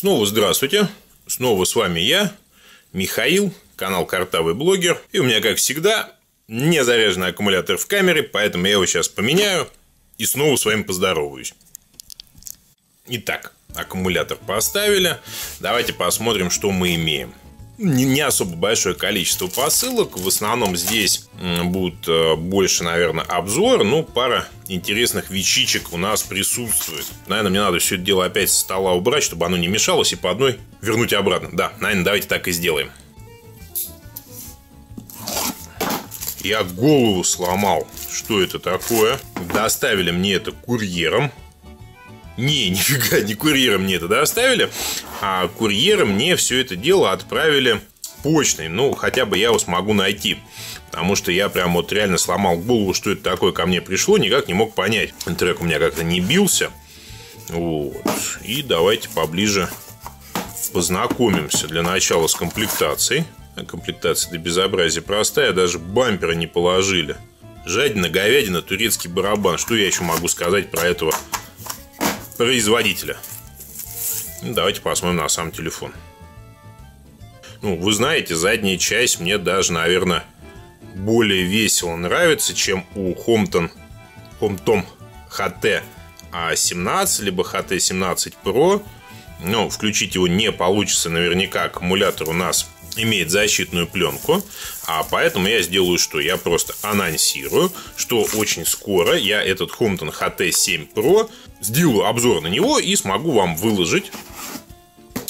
Снова здравствуйте, снова с вами я, Михаил, канал Картавый блогер. И у меня, как всегда, не заряженный аккумулятор в камере, поэтому я его сейчас поменяю и снова с вами поздороваюсь. Итак, аккумулятор поставили, давайте посмотрим, что мы имеем. Не особо большое количество посылок, в основном здесь будут больше, наверное, обзор, но пара интересных вещичек у нас присутствует. Наверное, мне надо все это дело опять со стола убрать, чтобы оно не мешалось, и по одной вернуть обратно. Да, наверное, давайте так и сделаем. Я голову сломал, что это такое. Доставили мне это курьером. Не, нифига, не курьера мне это доставили, а курьера мне все это дело отправили почтой. Ну, хотя бы я его смогу найти. Потому что я прям вот реально сломал голову, что это такое ко мне пришло, никак не мог понять. Трек у меня как-то не бился. Вот. И давайте поближе познакомимся для начала с комплектацией. Комплектация до безобразия простая, даже бампера не положили. Жадина, говядина, турецкий барабан. Что я еще могу сказать про этого производителя? Давайте посмотрим на сам телефон. Ну, вы знаете, задняя часть мне даже, наверное, более весело нравится, чем у Homtom HT17, либо HT17 PRO. Но включить его не получится наверняка. Аккумулятор у нас имеет защитную пленку, а поэтому я сделаю что? Я просто анонсирую, что очень скоро я этот HOMTON HT7 PRO сделаю обзор на него и смогу вам выложить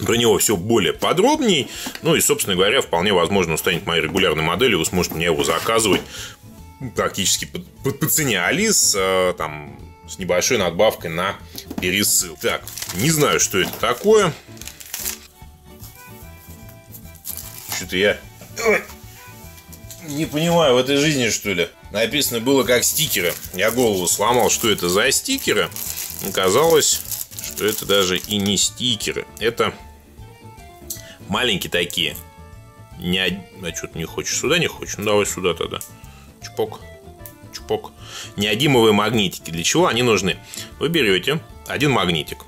про него все более подробней. Ну и, собственно говоря, вполне возможно, он станет моей регулярной моделью, вы сможете мне его заказывать практически по цене Алис, там, с небольшой надбавкой на пересыл. Так, не знаю, что это такое. Что-то я не понимаю в этой жизни, что ли. Написано было как стикеры. Я голову сломал, что это за стикеры. Оказалось, что это даже и не стикеры. Это маленькие такие. Не один... А что ты не хочешь? Сюда не хочешь? Ну давай сюда тогда. Чпок. Чпок. Неодимовые магнитики. Для чего они нужны? Вы берете один магнитик.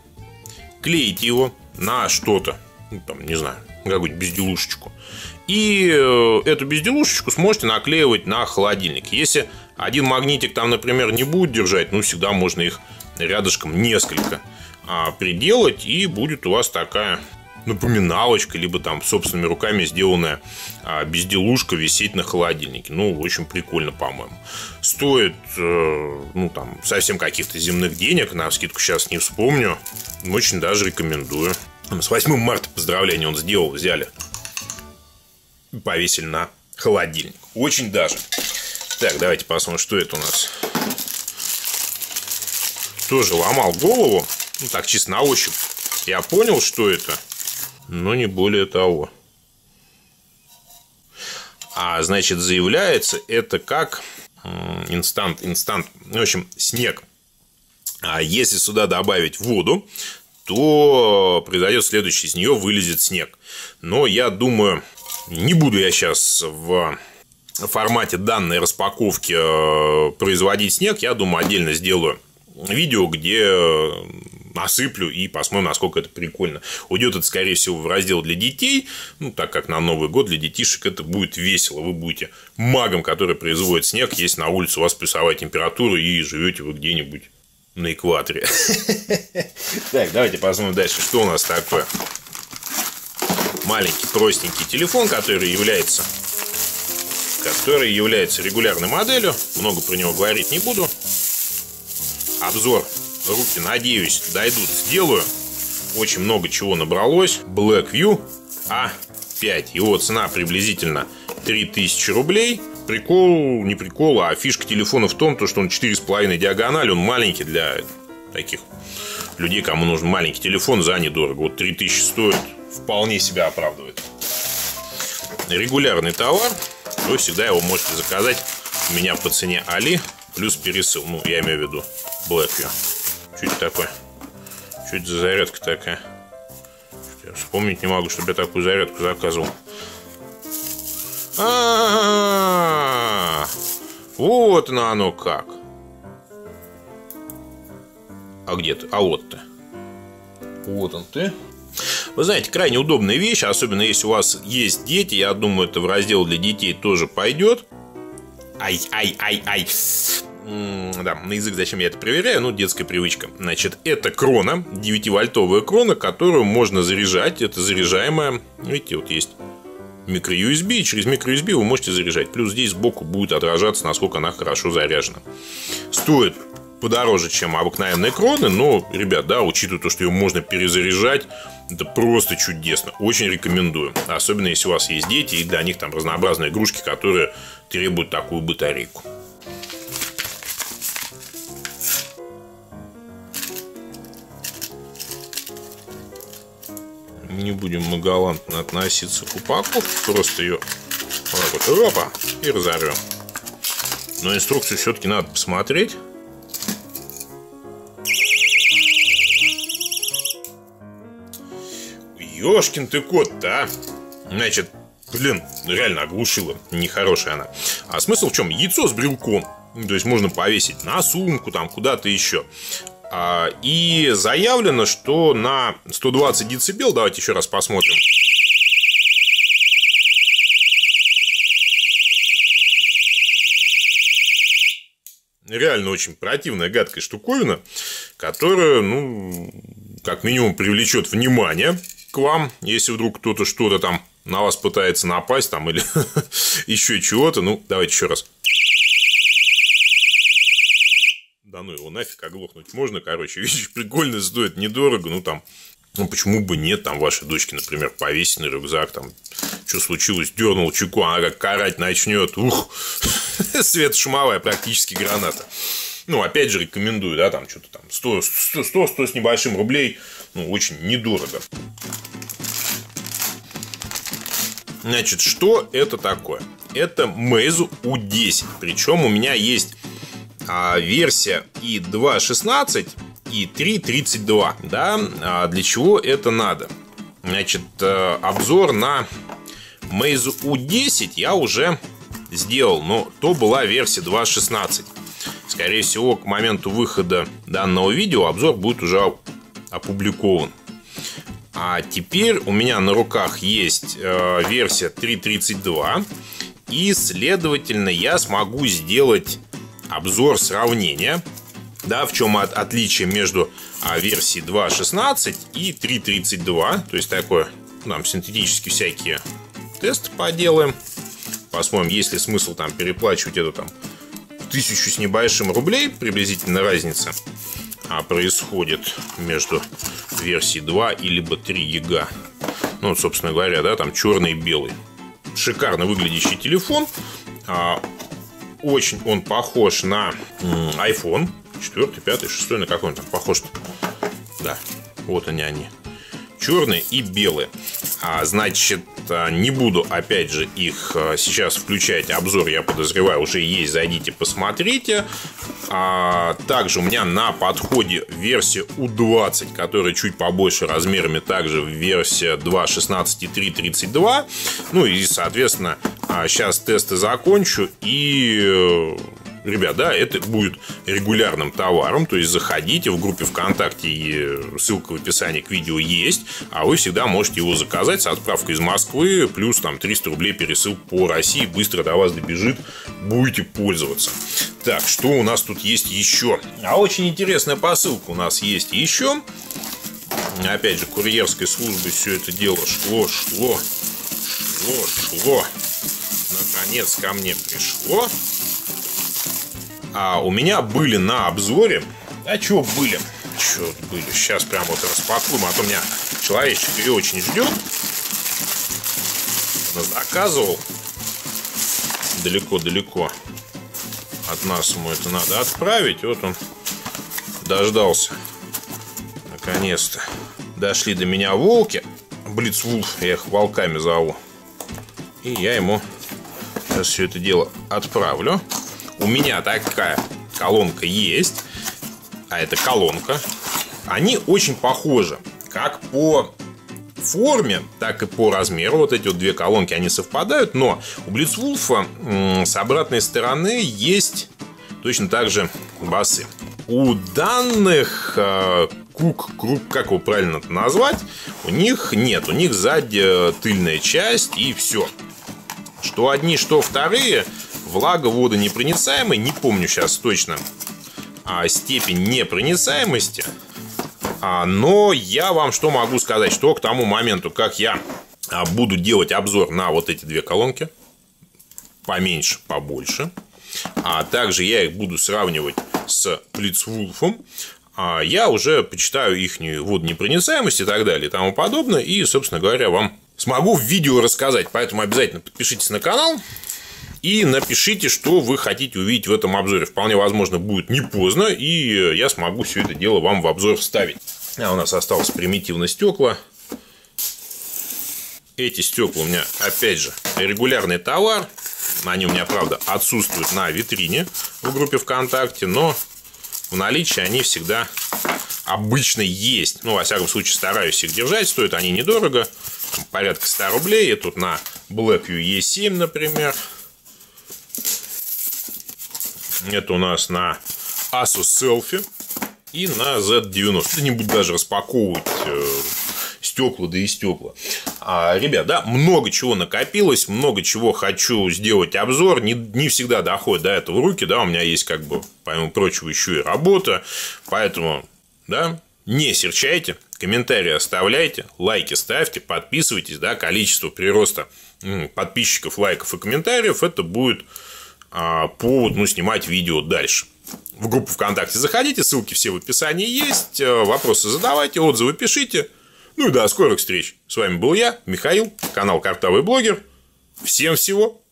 Клеите его на что-то. Ну, там, не знаю, какую-нибудь безделушечку. И эту безделушечку сможете наклеивать на холодильник. Если один магнитик там, например, не будет держать, ну, всегда можно их рядышком несколько приделать. И будет у вас такая напоминалочка, либо там собственными руками сделанная безделушка висеть на холодильнике. Ну, очень прикольно, по-моему. Стоит, ну, там, совсем каких-то земных денег. Навскидку сейчас не вспомню. Очень даже рекомендую. С 8 марта поздравления он сделал, взяли и повесили на холодильник. Очень даже. Так, давайте посмотрим, что это у нас. Тоже ломал голову. Ну, так, чисто на ощупь. Я понял, что это, но не более того. А, значит, заявляется это как инстант. В общем, снег. А если сюда добавить воду, то произойдет следующее: из нее вылезет снег. Но я думаю, не буду я сейчас в формате данной распаковки производить снег. Я думаю, отдельно сделаю видео, где насыплю и посмотрим, насколько это прикольно. Уйдет это, скорее всего, в раздел для детей. Ну, так как на Новый год для детишек это будет весело. Вы будете магом, который производит снег, если на улице у вас плюсовая температура и живете вы где-нибудь на экваторе. Так, давайте посмотрим дальше, что у нас такое. Маленький простенький телефон, который является регулярной моделью. Много про него говорить не буду. Обзор, руки, надеюсь, дойдут, сделаю. Очень много чего набралось. Blackview A5. Его цена приблизительно 3000 рублей. Прикол, не прикол, а фишка телефона в том, что он 4,5 диагональ, он маленький для таких людей, кому нужен маленький телефон за недорого. Вот 3000 стоит, вполне себя оправдывает. Регулярный товар, вы всегда его можете заказать у меня по цене Али плюс пересыл. Ну, я имею в виду Blackview. Что это такое? Что это за зарядка такая? Я вспомнить не могу, чтобы я такую зарядку заказывал. Вот оно как. А где ты? А вот ты. Вот он ты. Вы знаете, крайне удобная вещь, особенно если у вас есть дети. Я думаю, это в раздел для детей тоже пойдет. Да, на язык зачем я это проверяю, ну, детская привычка. Значит, это крона, 9-вольтовая крона, которую можно заряжать. Это заряжаемая, видите, вот есть микро-USB, через микро-USB вы можете заряжать. Плюс здесь сбоку будет отражаться, насколько она хорошо заряжена. Стоит подороже, чем обыкновенные кроны, но, ребят, да, учитывая то, что ее можно перезаряжать, это просто чудесно. Очень рекомендую. Особенно, если у вас есть дети, и для них там разнообразные игрушки, которые требуют такую батарейку. Не будем мы галантно относиться к упаковке, просто ее вот так вот, опа, и разорвем. Но инструкцию все-таки надо посмотреть. Ёшкин ты кот-то, а! Значит, блин, реально оглушила, нехорошая она. А смысл в чем? Яйцо с брелком, то есть можно повесить на сумку, там куда-то еще. И заявлено, что на 120 дБ, давайте еще раз посмотрим. Реально очень противная, гадкая штуковина, которая, ну, как минимум привлечет внимание к вам, если вдруг кто-то что-то там на вас пытается напасть там или еще чего-то. Ну, давайте еще раз. Да ну его нафиг, оглохнуть можно, короче, видишь, прикольно, стоит недорого, ну там, ну почему бы нет, там вашей дочке, например, повесить на рюкзак, там, что случилось, дернул чеку, она как карать начнет, ух, светошумовая практически граната. Ну, опять же, рекомендую, да, там, что-то там, 100 с небольшим рублей, ну, очень недорого. Значит, что это такое? Это Meizu U10, причем у меня есть... версия и 2.16 и 3.32, да? Для чего это надо? Значит, обзор на Meizu U10 я уже сделал, но то была версия 2.16. Скорее всего, к моменту выхода данного видео обзор будет уже опубликован. А теперь у меня на руках есть версия 3.32, и, следовательно, я смогу сделать обзор сравнения, да, в чем отличие между версией 2.16 и 3.32. То есть такое, нам синтетически всякие тесты поделаем. Посмотрим, есть ли смысл там переплачивать эту там 1000 с небольшим рублей. Приблизительно разница происходит между версией 2 и либо 3 ЕГА. Ну, вот, собственно говоря, да, там черный и белый. Шикарно выглядящий телефон. Очень он похож на iPhone 4, 5, 6, на какой он там похож-то. Да, вот они, черные и белые. Значит, не буду, опять же, их сейчас включать. Обзор, я подозреваю, уже есть, зайдите, посмотрите. Также у меня на подходе версия U20, которая чуть побольше размерами, также версия 2.16 и 3.32. Ну и, соответственно, сейчас тесты закончу, и, ребят, да, это будет регулярным товаром, то есть заходите в группе ВКонтакте, и ссылка в описании к видео есть, а вы всегда можете его заказать с отправкой из Москвы, плюс там 300 рублей пересылка по России, быстро до вас добежит, будете пользоваться. Так, что у нас тут есть еще? А очень интересная посылка у нас есть еще. Опять же, курьерской службы все это дело шло. Наконец ко мне пришло. А у меня были на обзоре. А чего были? Сейчас прям вот распакуем. А то у меня человечек ее очень ждет. Заказывал. Далеко-далеко от нас ему это надо отправить. Вот он дождался. Наконец-то. Дошли до меня волки. BlitzWolf, я их волками зову. И я ему сейчас все это дело отправлю. У меня такая колонка есть. А это колонка. Они очень похожи. Как по форме, так и по размеру. Вот эти вот две колонки, они совпадают. Но у BlitzWolf с обратной стороны есть точно так же басы. У данных кук, как его правильно назвать, у них нет. У них сзади тыльная часть и все. Что одни, что вторые. Влага, водонепроницаемая, не помню сейчас точно степень непроницаемости. Но я вам что могу сказать, что к тому моменту, как я буду делать обзор на вот эти две колонки, поменьше, побольше, а также я их буду сравнивать с BlitzWolf, я уже почитаю их водонепроницаемость и так далее и тому подобное, и, собственно говоря, вам смогу в видео рассказать. Поэтому обязательно подпишитесь на канал и напишите, что вы хотите увидеть в этом обзоре. Вполне возможно, будет не поздно, и я смогу все это дело вам в обзор вставить. А у нас осталось примитивное стекла. Эти стекла у меня, опять же, регулярный товар. Они у меня, правда, отсутствуют на витрине в группе ВКонтакте, но в наличии они всегда обычно есть. Ну, во всяком случае, стараюсь их держать. Стоят они недорого, порядка 100 рублей. Я тут на Blackview A5, например. Это у нас на Asus Selfie и на Z90. Не буду даже распаковывать стекла, да и стекла. Ребят, да, много чего накопилось, много чего хочу сделать обзор. Не всегда доходит до этого руки, да, у меня есть, как бы, помимо прочего, еще и работа. Поэтому, да, не серчайте, комментарии оставляйте, лайки ставьте, подписывайтесь, да, количество прироста подписчиков, лайков и комментариев, это будет повод, ну, снимать видео дальше. В группу ВКонтакте заходите, ссылки все в описании есть. Вопросы задавайте, отзывы пишите. Ну и до скорых встреч. С вами был я, Михаил, канал Картавый блогер. Всем всего